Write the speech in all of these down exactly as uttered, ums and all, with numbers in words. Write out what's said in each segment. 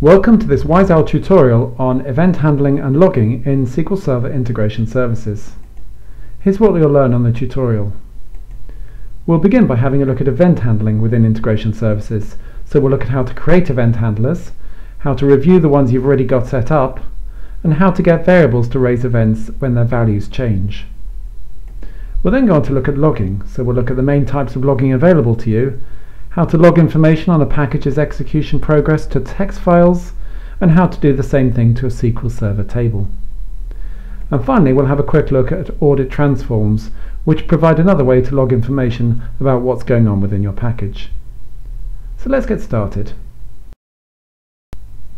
Welcome to this Wise Owl tutorial on event handling and logging in S Q L Server Integration Services. Here's what you'll learn on the tutorial. We'll begin by having a look at event handling within Integration Services. So we'll look at how to create event handlers, how to review the ones you've already got set up, and how to get variables to raise events when their values change. We'll then go on to look at logging. So we'll look at the main types of logging available to you, how to log information on a package's execution progress to text files, and how to do the same thing to a S Q L Server table. And finally, we'll have a quick look at audit transforms, which provide another way to log information about what's going on within your package. So let's get started.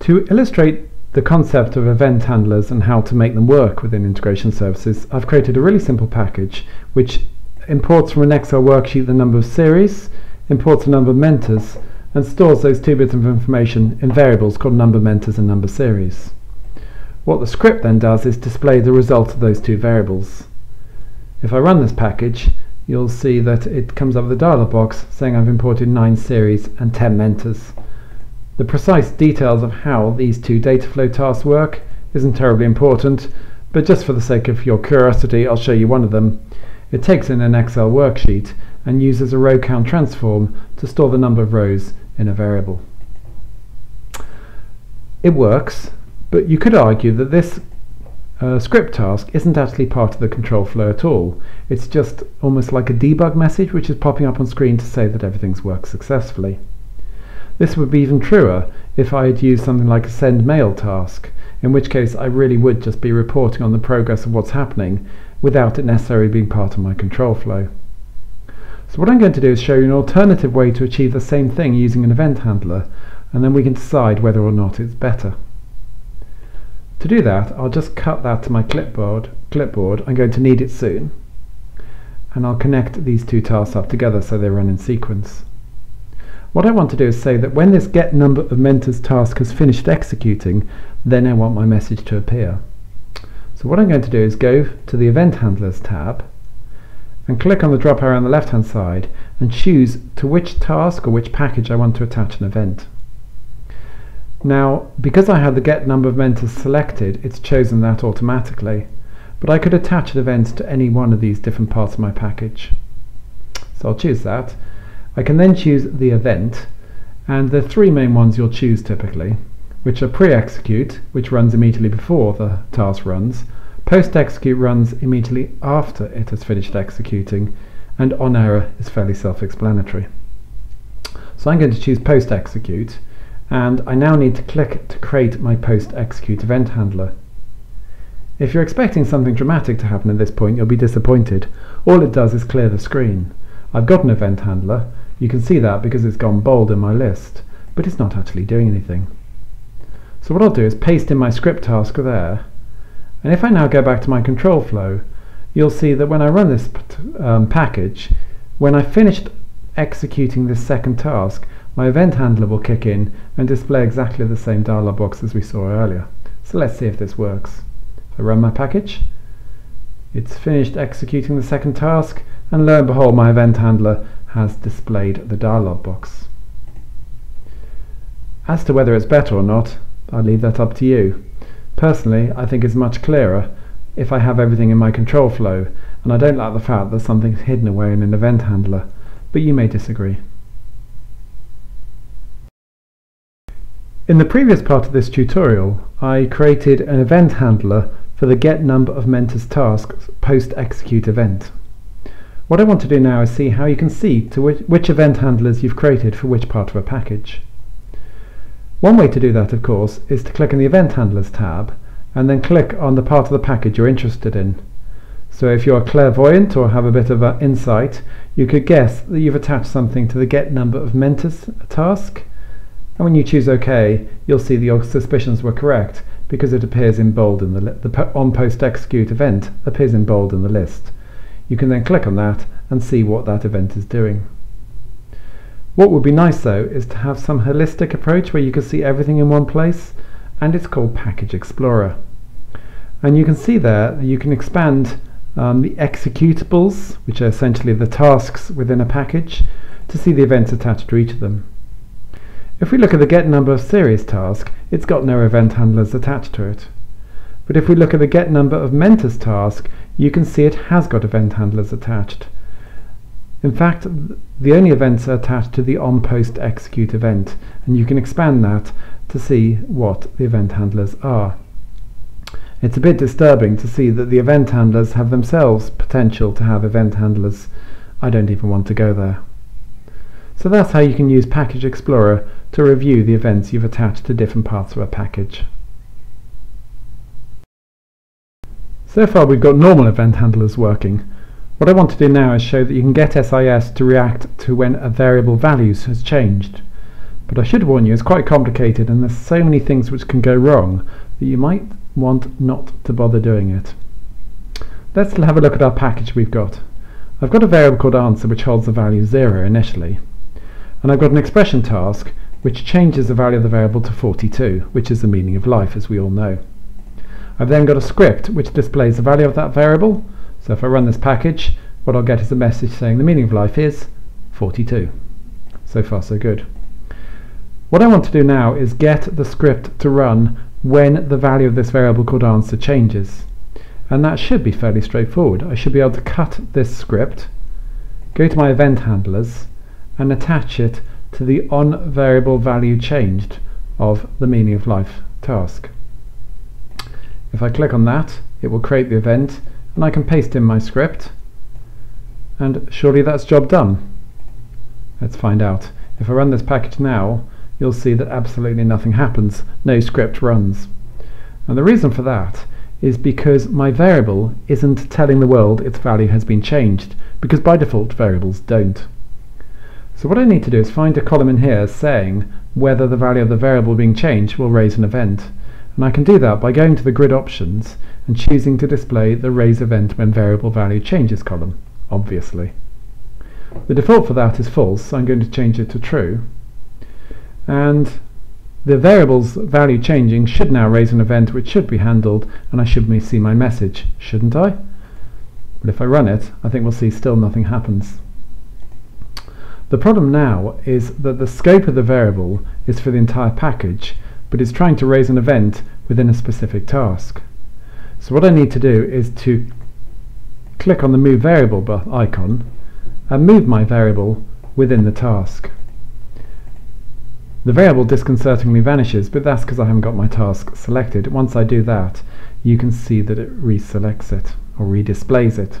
To illustrate the concept of event handlers and how to make them work within Integration Services, I've created a really simple package which imports from an Excel worksheet the number of series, imports a number of mentors, and stores those two bits of information in variables called number mentors and number series. What the script then does is display the result of those two variables. If I run this package, you'll see that it comes up with a dialog box saying I've imported nine series and ten mentors. The precise details of how these two data flow tasks work isn't terribly important, but just for the sake of your curiosity, I'll show you one of them. It takes in an Excel worksheet and uses a row count transform to store the number of rows in a variable. It works, but you could argue that this uh, script task isn't actually part of the control flow at all. It's just almost like a debug message which is popping up on screen to say that everything's worked successfully. This would be even truer if I had used something like a send mail task, in which case I really would just be reporting on the progress of what's happening without it necessarily being part of my control flow. So what I'm going to do is show you an alternative way to achieve the same thing using an event handler, and then we can decide whether or not it's better. To do that, I'll just cut that to my clipboard. clipboard. I'm going to need it soon, and I'll connect these two tasks up together so they run in sequence. What I want to do is say that when this get number of mentors task has finished executing, then I want my message to appear. So what I'm going to do is go to the event handlers tab and click on the drop arrow on the left hand side and choose to which task or which package I want to attach an event. Now, because I have the get number of mentors selected, it's chosen that automatically, but I could attach an event to any one of these different parts of my package. So I'll choose that. I can then choose the event, and the three main ones you'll choose typically, which are pre-execute, which runs immediately before the task runs, post-execute runs immediately after it has finished executing, and on error is fairly self-explanatory. So I'm going to choose post-execute, and I now need to click to create my post-execute event handler. If you're expecting something dramatic to happen at this point, you'll be disappointed. All it does is clear the screen. I've got an event handler. You can see that because it's gone bold in my list, but it's not actually doing anything. So what I'll do is paste in my script task there, and if I now go back to my control flow, you'll see that when I run this um, package, when I finished executing this second task, my event handler will kick in and display exactly the same dialog box as we saw earlier. So let's see if this works. If I run my package, it's finished executing the second task, and lo and behold, my event handler has displayed the dialog box. As to whether it's better or not, I'll leave that up to you. Personally, I think it's much clearer if I have everything in my control flow, and I don't like the fact that something's hidden away in an event handler, but you may disagree. In the previous part of this tutorial, I created an event handler for the get number of mentors tasks post-execute event. What I want to do now is see how you can see to which, which event handlers you've created for which part of a package. One way to do that, of course, is to click on the event handlers tab and then click on the part of the package you're interested in. So if you're clairvoyant or have a bit of an insight, you could guess that you've attached something to the get number of mentors task, and when you choose OK, you'll see that your suspicions were correct because it appears in bold in the the on post execute event appears in bold in the list. You can then click on that and see what that event is doing. What would be nice though is to have some holistic approach where you can see everything in one place, and it's called Package Explorer. And you can see there that you can expand um, the executables, which are essentially the tasks within a package, to see the events attached to each of them. If we look at the GetNumberOfSeries task, it's got no event handlers attached to it. But if we look at the GetNumberOfMentors task, you can see it has got event handlers attached. In fact, the only events are attached to the OnPostExecute event, and you can expand that to see what the event handlers are. It's a bit disturbing to see that the event handlers have themselves potential to have event handlers. I don't even want to go there. So that's how you can use Package Explorer to review the events you've attached to different parts of a package. So far we've got normal event handlers working. What I want to do now is show that you can get S I S to react to when a variable value has changed. But I should warn you, it's quite complicated and there's so many things which can go wrong that you might want not to bother doing it. Let's have a look at our package we've got. I've got a variable called answer which holds the value zero initially. And I've got an expression task which changes the value of the variable to forty-two, which is the meaning of life as we all know. I've then got a script which displays the value of that variable. So if I run this package, what I'll get is a message saying the meaning of life is forty-two. So far so good. What I want to do now is get the script to run when the value of this variable called answer changes. And that should be fairly straightforward. I should be able to cut this script, go to my event handlers, and attach it to the on variable value changed of the meaning of life task. If I click on that, it will create the event, and I can paste in my script, and surely that's job done. Let's find out. If I run this package now, you'll see that absolutely nothing happens. No script runs. And the reason for that is because my variable isn't telling the world its value has been changed, because by default variables don't. So what I need to do is find a column in here saying whether the value of the variable being changed will raise an event. And I can do that by going to the grid options and choosing to display the raise event when variable value changes column, obviously. The default for that is false, so I'm going to change it to true. And the variable's value changing should now raise an event which should be handled, and I should see my message, shouldn't I? But if I run it, I think we'll see still nothing happens. The problem now is that the scope of the variable is for the entire package, but it's trying to raise an event within a specific task. So what I need to do is to click on the move variable icon and move my variable within the task. The variable disconcertingly vanishes, but that's because I haven't got my task selected. Once I do that, you can see that it reselects it or redisplays it.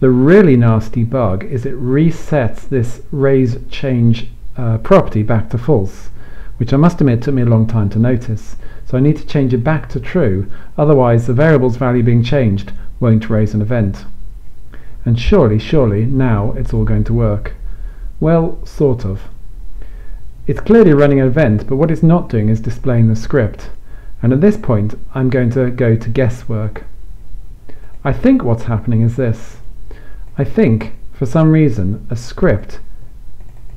The really nasty bug is it resets this raise change uh, property back to false, which I must admit took me a long time to notice. So I need to change it back to true, otherwise the variable's value being changed won't raise an event. And surely, surely, now it's all going to work. Well, sort of. It's clearly running an event, but what it's not doing is displaying the script. And at this point, I'm going to go to guesswork. I think what's happening is this. I think, for some reason, a script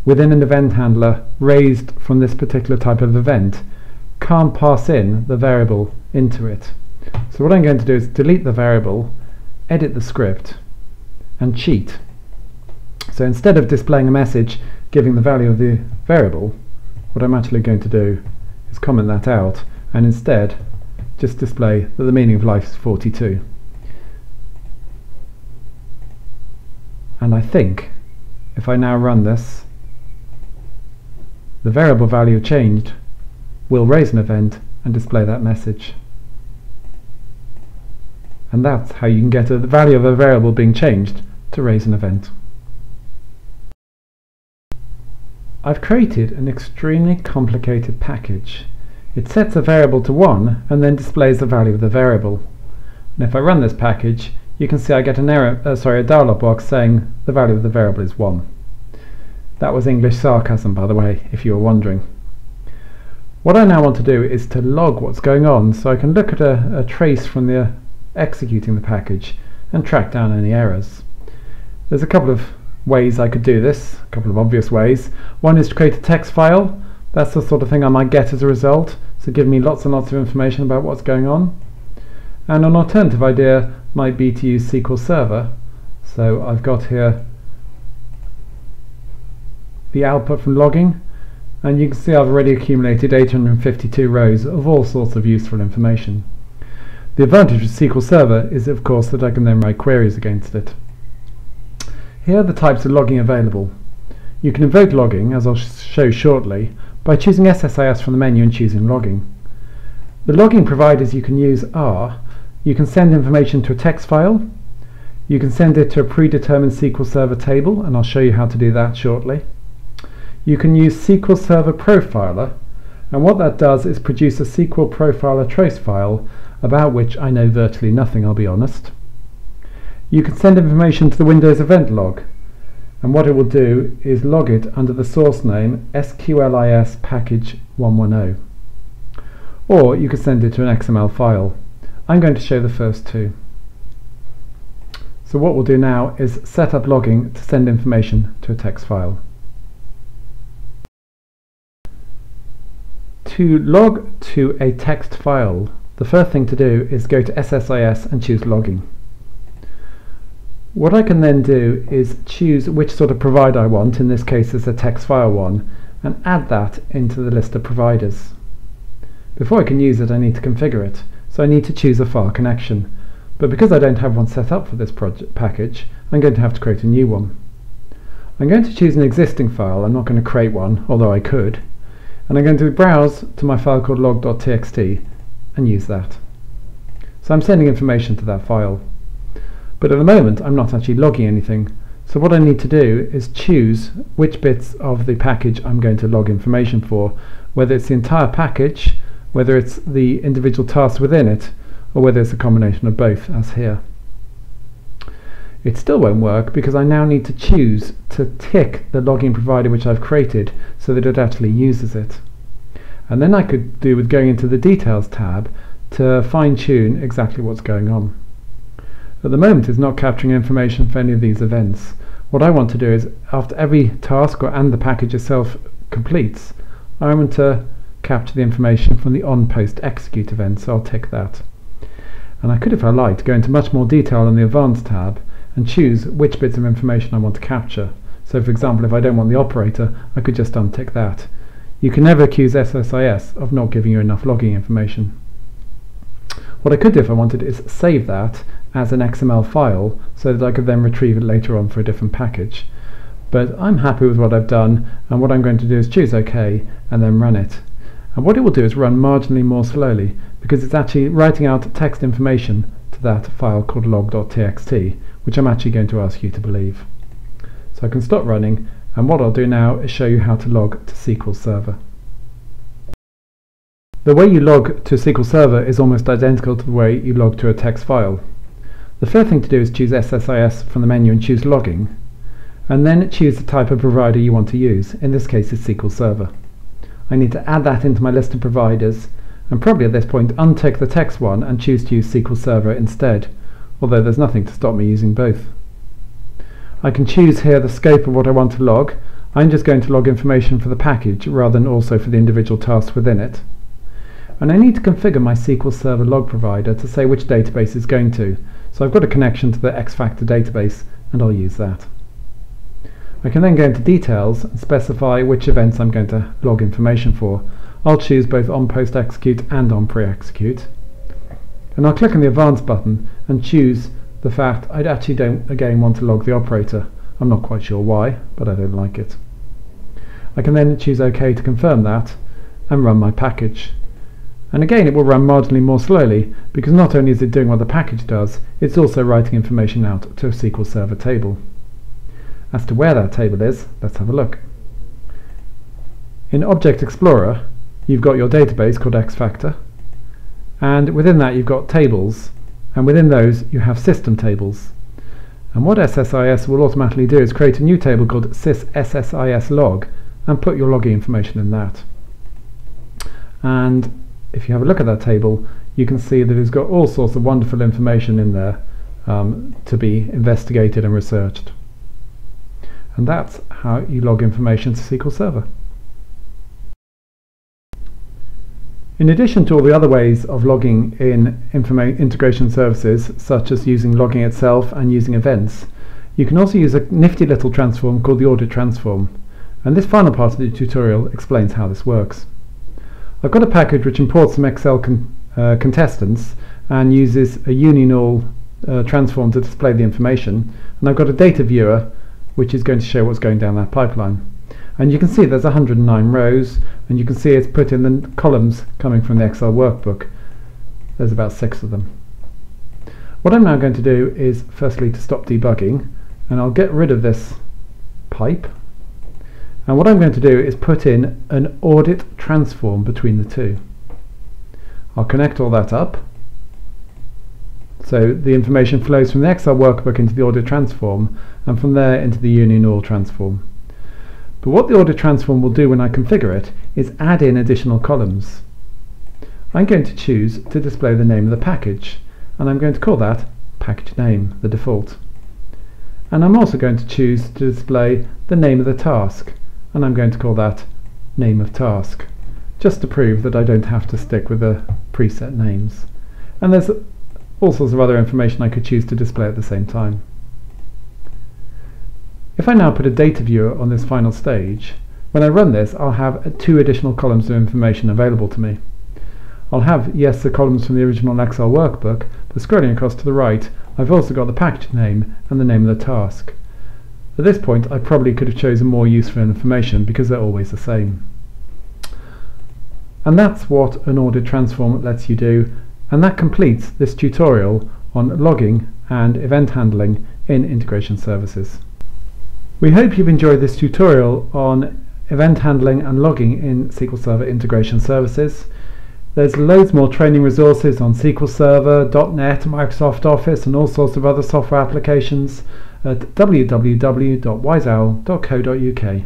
within an event handler raised from this particular type of event can't pass in the variable into it. So what I'm going to do is delete the variable, edit the script, and cheat. So instead of displaying a message giving the value of the variable, what I'm actually going to do is comment that out and instead just display that the meaning of life is forty-two. And I think if I now run this, the variable value changed will raise an event and display that message. And that's how you can get the value of a variable being changed to raise an event. I've created an extremely complicated package. It sets a variable to one and then displays the value of the variable. And if I run this package, you can see I get an error, uh, sorry, a dialog box saying the value of the variable is one. That was English sarcasm, by the way, if you were wondering. What I now want to do is to log what's going on so I can look at a, a trace from the uh, executing the package and track down any errors. There's a couple of ways I could do this, a couple of obvious ways. One is to create a text file. That's the sort of thing I might get as a result, so give me lots and lots of information about what's going on. And an alternative idea might be to use S Q L Server. So I've got here the output from logging, And you can see I've already accumulated eight hundred fifty-two rows of all sorts of useful information. The advantage of S Q L Server is, of course, that I can then write queries against it. Here are the types of logging available. You can invoke logging, as I'll show shortly, by choosing S S I S from the menu and choosing logging. The logging providers you can use are: you can send information to a text file, you can send it to a predetermined S Q L Server table, and I'll show you how to do that shortly. You can use S Q L Server Profiler, and what that does is produce a S Q L Profiler trace file, about which I know virtually nothing, I'll be honest. You can send information to the Windows event log, and what it will do is log it under the source name S Q L I S package one one zero. Or you can send it to an X M L file. I'm going to show the first two. So what we'll do now is set up logging to send information to a text file. To log to a text file, the first thing to do is go to S S I S and choose logging. What I can then do is choose which sort of provider I want, in this case it's a text file one, and add that into the list of providers. Before I can use it, I need to configure it, so I need to choose a file connection. But because I don't have one set up for this project package, I'm going to have to create a new one. I'm going to choose an existing file, I'm not going to create one, although I could, and I'm going to browse to my file called log dot t x t and use that. So I'm sending information to that file. But at the moment I'm not actually logging anything, so what I need to do is choose which bits of the package I'm going to log information for, whether it's the entire package, whether it's the individual tasks within it, or whether it's a combination of both, as here. It still won't work because I now need to choose to tick the logging provider which I've created so that it actually uses it. And then I could do with going into the Details tab to fine-tune exactly what's going on. At the moment it's not capturing information for any of these events. What I want to do is, after every task or and the package itself completes, I want to capture the information from the OnPostExecute event, so I'll tick that. And I could, if I liked, go into much more detail on the Advanced tab and choose which bits of information I want to capture. So for example, if I don't want the operator, I could just untick that. You can never accuse S S I S of not giving you enough logging information. What I could do if I wanted is save that as an X M L file so that I could then retrieve it later on for a different package. But I'm happy with what I've done, and what I'm going to do is choose OK and then run it. And what it will do is run marginally more slowly because it's actually writing out text information to that file called log dot t x t, which I'm actually going to ask you to believe. So I can stop running, and what I'll do now is show you how to log to S Q L Server. The way you log to S Q L Server is almost identical to the way you log to a text file. The first thing to do is choose S S I S from the menu and choose logging, and then choose the type of provider you want to use. In this case it's S Q L Server. I need to add that into my list of providers, and probably at this point untick the text one and choose to use S Q L Server instead, although there's nothing to stop me using both. I can choose here the scope of what I want to log. I'm just going to log information for the package rather than also for the individual tasks within it. And I need to configure my S Q L Server log provider to say which database it's going to. So I've got a connection to the X Factor database, and I'll use that. I can then go into Details and specify which events I'm going to log information for. I'll choose both OnPostExecute and OnPreExecute. And I'll click on the Advanced button and choose the fact I actually don't again want to log the operator. I'm not quite sure why, but I don't like it. I can then choose OK to confirm that and run my package. And again it will run marginally more slowly because not only is it doing what the package does, it's also writing information out to a S Q L Server table. As to where that table is, let's have a look. In Object Explorer you've got your database called X Factor, and within that you've got tables, and within those you have system tables. And what S S I S will automatically do is create a new table called SysSSISLog and put your logging information in that. And if you have a look at that table, you can see that it's got all sorts of wonderful information in there um, to be investigated and researched. And that's how you log information to S Q L Server. In addition to all the other ways of logging in integration services, such as using logging itself and using events, you can also use a nifty little transform called the audit transform. and this final part of the tutorial explains how this works. I've got a package which imports some Excel con uh, contestants and uses a uni null uh, transform to display the information, and I've got a data viewer which is going to show what's going down that pipeline. And you can see there's one hundred and nine rows, and you can see it's put in the columns coming from the Excel workbook. There's about six of them. What I'm now going to do is firstly to stop debugging, and I'll get rid of this pipe, and what I'm going to do is put in an audit transform between the two. I'll connect all that up so the information flows from the Excel workbook into the audit transform, and from there into the uni null transform. But what the audit transform will do when I configure it is add in additional columns. I'm going to choose to display the name of the package, and I'm going to call that package name, the default. And I'm also going to choose to display the name of the task, and I'm going to call that name of task, just to prove that I don't have to stick with the preset names. And there's all sorts of other information I could choose to display at the same time. If I now put a data viewer on this final stage, when I run this I'll have two additional columns of information available to me. I'll have, yes, the columns from the original Excel workbook, but scrolling across to the right I've also got the package name and the name of the task. At this point I probably could have chosen more useful information because they're always the same. And that's what an audit transform lets you do, and that completes this tutorial on logging and event handling in integration services. We hope you've enjoyed this tutorial on event handling and logging in S Q L Server Integration Services. There's loads more training resources on S Q L Server, dot net, Microsoft Office and all sorts of other software applications at w w w dot wise owl dot co dot u k.